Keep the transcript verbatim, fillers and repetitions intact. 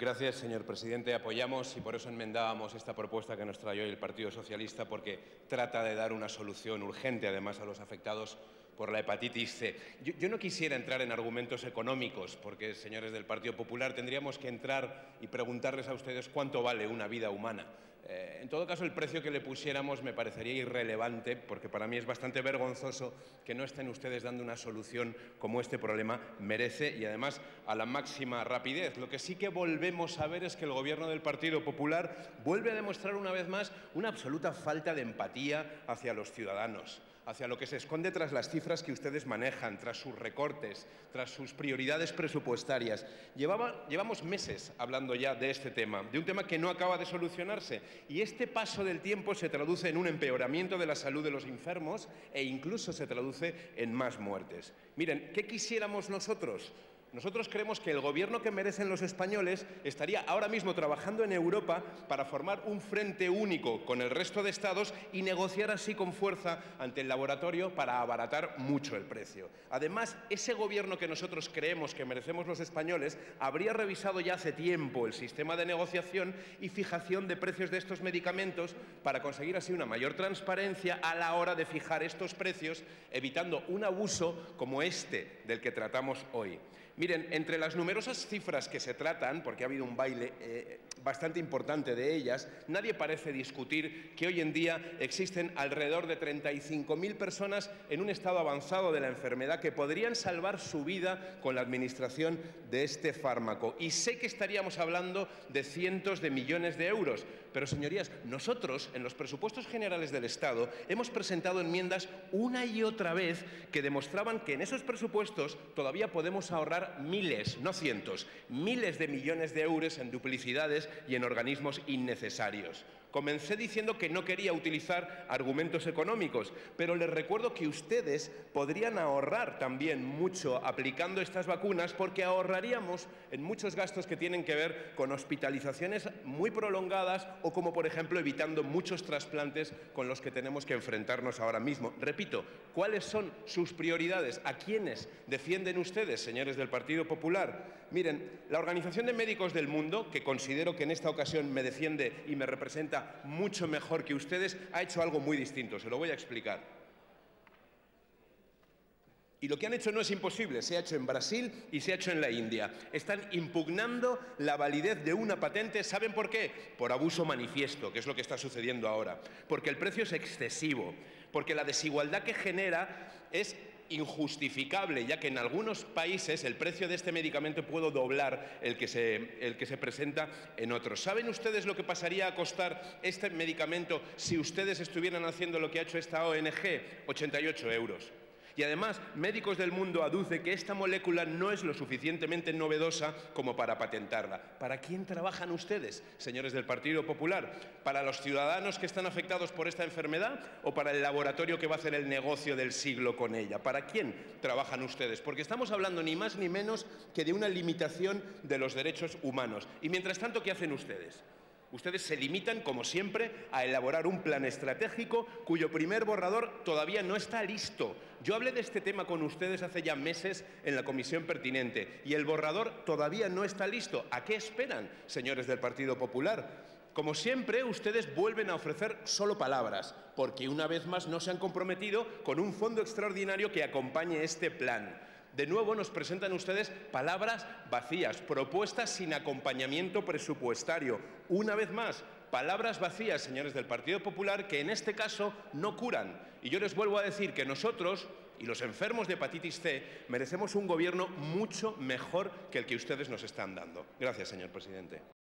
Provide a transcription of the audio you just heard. Gracias, señor presidente. Apoyamos y por eso enmendábamos esta propuesta que nos trae hoy el Partido Socialista, porque trata de dar una solución urgente, además, a los afectados por la hepatitis C. Yo, yo no quisiera entrar en argumentos económicos, porque, señores del Partido Popular, tendríamos que entrar y preguntarles a ustedes cuánto vale una vida humana. Eh, en todo caso, el precio que le pusiéramos me parecería irrelevante, porque para mí es bastante vergonzoso que no estén ustedes dando una solución como este problema merece, y además a la máxima rapidez. Lo que sí que volvemos a ver es que el Gobierno del Partido Popular vuelve a demostrar una vez más una absoluta falta de empatía hacia los ciudadanos, hacia lo que se esconde tras las cifras que ustedes manejan, tras sus recortes, tras sus prioridades presupuestarias. Llevaba, llevamos meses hablando ya de este tema, de un tema que no acaba de solucionarse, y este paso del tiempo se traduce en un empeoramiento de la salud de los enfermos e incluso se traduce en más muertes. Miren, ¿qué quisiéramos nosotros? Nosotros creemos que el Gobierno que merecen los españoles estaría ahora mismo trabajando en Europa para formar un frente único con el resto de Estados y negociar así con fuerza ante el laboratorio para abaratar mucho el precio. Además, ese Gobierno que nosotros creemos que merecemos los españoles habría revisado ya hace tiempo el sistema de negociación y fijación de precios de estos medicamentos para conseguir así una mayor transparencia a la hora de fijar estos precios, evitando un abuso como este del que tratamos hoy. Miren, entre las numerosas cifras que se tratan, porque ha habido un baile eh, bastante importante de ellas, nadie parece discutir que hoy en día existen alrededor de treinta y cinco mil personas en un estado avanzado de la enfermedad que podrían salvar su vida con la administración de este fármaco. Y sé que estaríamos hablando de cientos de millones de euros, pero, señorías, nosotros en los presupuestos generales del Estado hemos presentado enmiendas una y otra vez que demostraban que en esos presupuestos todavía podemos ahorrar miles, no cientos, miles de millones de euros en duplicidades y en organismos innecesarios. Comencé diciendo que no quería utilizar argumentos económicos, pero les recuerdo que ustedes podrían ahorrar también mucho aplicando estas vacunas, porque ahorraríamos en muchos gastos que tienen que ver con hospitalizaciones muy prolongadas o, como por ejemplo, evitando muchos trasplantes con los que tenemos que enfrentarnos ahora mismo. Repito, ¿cuáles son sus prioridades? ¿A quiénes defienden ustedes, señores del Partido Popular? Miren, la Organización de Médicos del Mundo, que considero que en esta ocasión me defiende y me representa mucho mejor que ustedes, ha hecho algo muy distinto. Se lo voy a explicar. Y lo que han hecho no es imposible. Se ha hecho en Brasil y se ha hecho en la India. Están impugnando la validez de una patente. ¿Saben por qué? Por abuso manifiesto, que es lo que está sucediendo ahora. Porque el precio es excesivo. Porque la desigualdad que genera es injustificable, ya que en algunos países el precio de este medicamento puede doblar el que se, el que se presenta en otros. ¿Saben ustedes lo que pasaría a costar este medicamento si ustedes estuvieran haciendo lo que ha hecho esta O N G? ochenta y ocho euros. Y además, Médicos del Mundo aduce que esta molécula no es lo suficientemente novedosa como para patentarla. ¿Para quién trabajan ustedes, señores del Partido Popular? ¿Para los ciudadanos que están afectados por esta enfermedad o para el laboratorio que va a hacer el negocio del siglo con ella? ¿Para quién trabajan ustedes? Porque estamos hablando ni más ni menos que de una limitación de los derechos humanos. Y mientras tanto, ¿qué hacen ustedes? Ustedes se limitan, como siempre, a elaborar un plan estratégico cuyo primer borrador todavía no está listo. Yo hablé de este tema con ustedes hace ya meses en la comisión pertinente y el borrador todavía no está listo. ¿A qué esperan, señores del Partido Popular? Como siempre, ustedes vuelven a ofrecer solo palabras, porque una vez más no se han comprometido con un fondo extraordinario que acompañe este plan. De nuevo nos presentan ustedes palabras vacías, propuestas sin acompañamiento presupuestario. Una vez más, palabras vacías, señores del Partido Popular, que en este caso no curan. Y yo les vuelvo a decir que nosotros y los enfermos de hepatitis C merecemos un gobierno mucho mejor que el que ustedes nos están dando. Gracias, señor presidente.